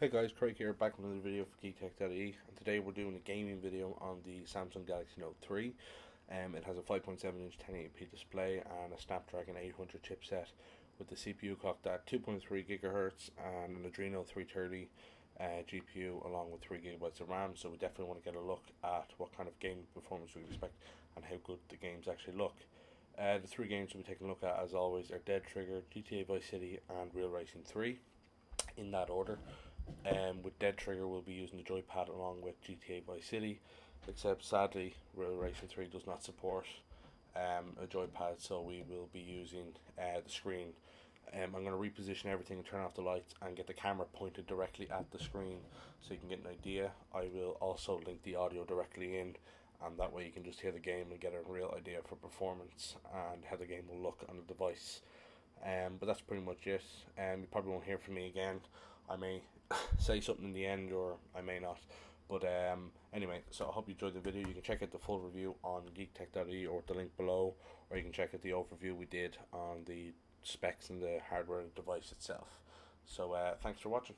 Hey guys, Craig here, back with another video for GeekTech.ie, and today we're doing a gaming video on the Samsung Galaxy Note 3. It has a 5.7-inch 1080p display and a Snapdragon 800 chipset with the CPU clocked at 2.3 GHz and an Adreno 330 GPU along with 3 GB of RAM. So we definitely want to get a look at what kind of game performance we expect and how good the games actually look. The three games we'll be taking a look at, as always, are Dead Trigger, GTA Vice City and Real Racing 3, in that order. With Dead Trigger we'll be using the joypad along with GTA Vice City, except sadly Real Racing 3 does not support a joypad, so we will be using the screen. I'm going to reposition everything and turn off the lights and get the camera pointed directly at the screen so you can get an idea. I will also link the audio directly in, and that way you can just hear the game and get a real idea for performance and how the game will look on the device. But that's pretty much it. You probably won't hear from me again. I may say something in the end, or I may not. But anyway, so I hope you enjoyed the video. You can check out the full review on geektech.ie or the link below, or you can check out the overview we did on the specs and the hardware and device itself. So thanks for watching.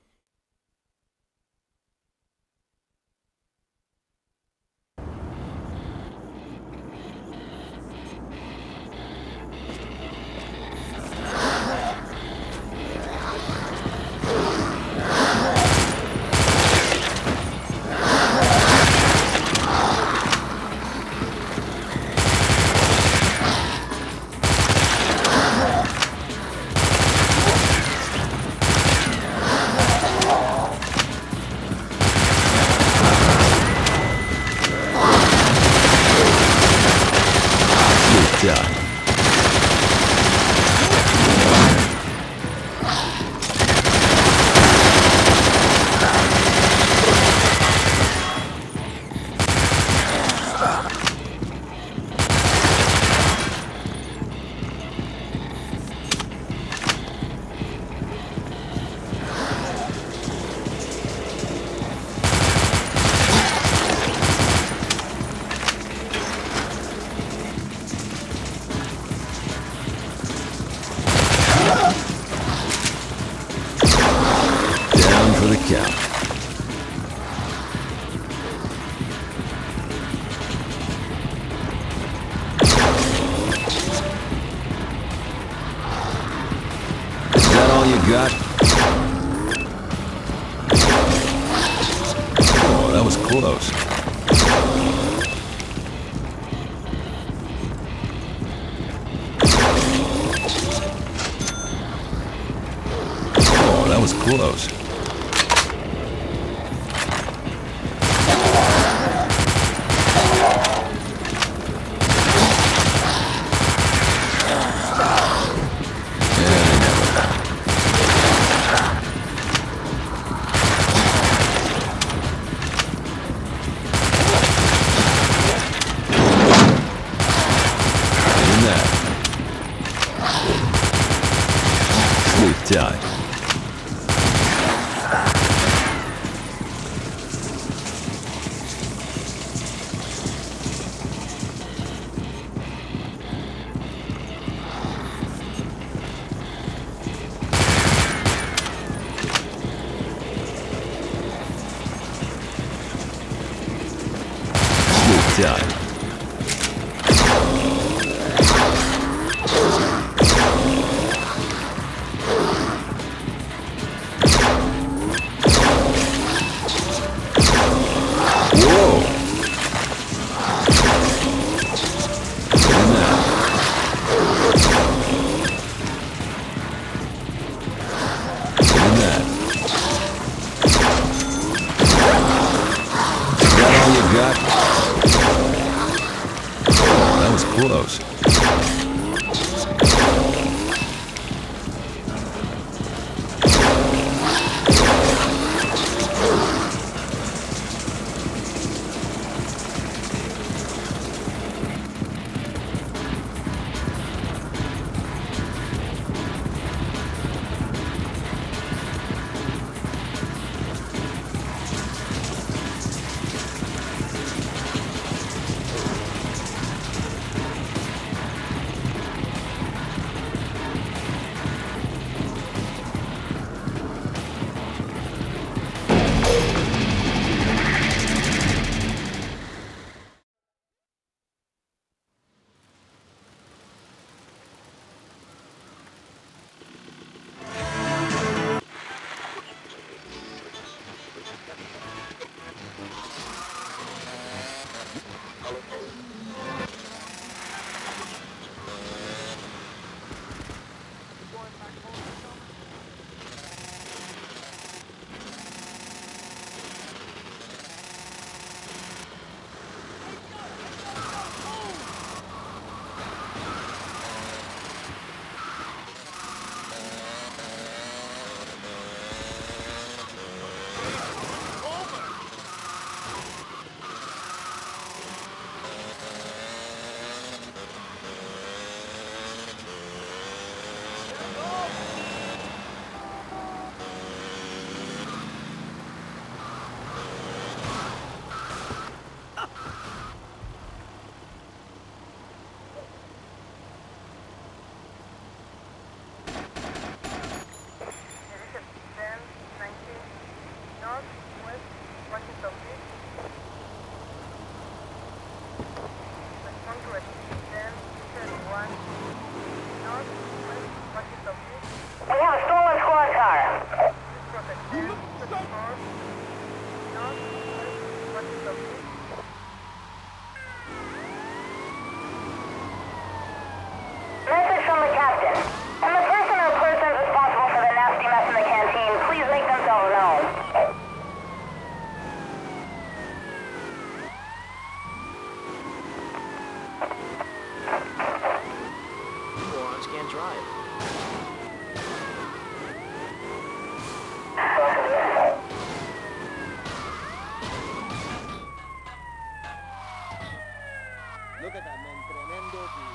Yeah. Oh, that was close. Oh, that was close. Die. Got radar. Message from the captain. When the person or persons responsible for the nasty mess in the canteen, please make themselves known. Morons can't drive. Look at that man, tremendo dude.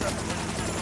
Thank you.